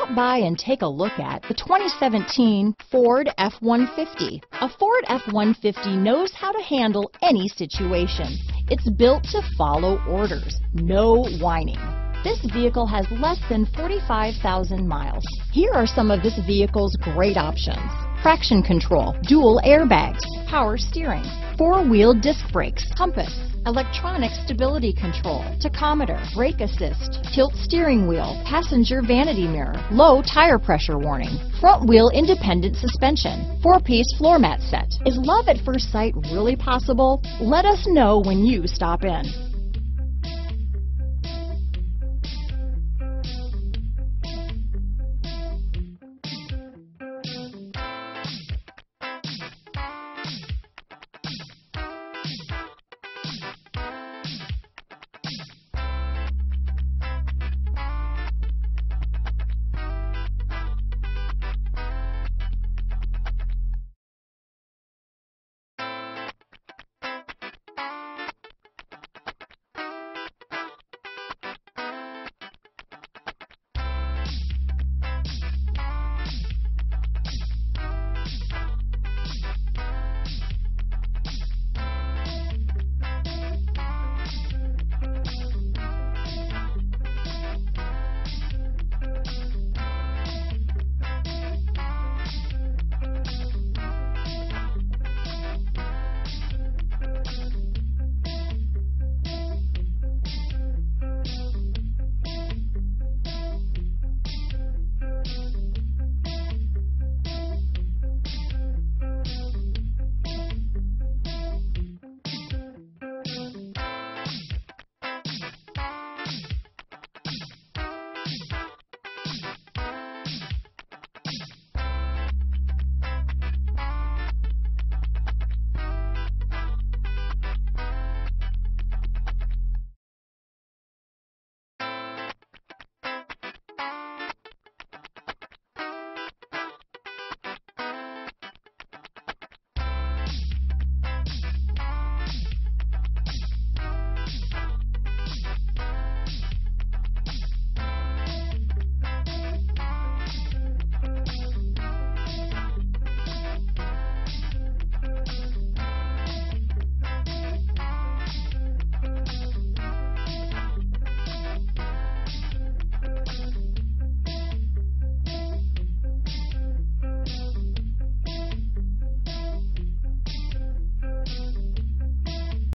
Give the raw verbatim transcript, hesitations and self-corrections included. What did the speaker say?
Stop by and take a look at the twenty seventeen Ford F one fifty. A Ford F one fifty knows how to handle any situation. It's built to follow orders, no whining. This vehicle has less than forty-five thousand miles. Here are some of this vehicle's great options: traction control, dual airbags, power steering, four-wheel disc brakes, compass, electronic stability control, tachometer, brake assist, tilt steering wheel, passenger vanity mirror, low tire pressure warning, front wheel independent suspension, four-piece floor mat set. Is love at first sight really possible? Let us know when you stop in.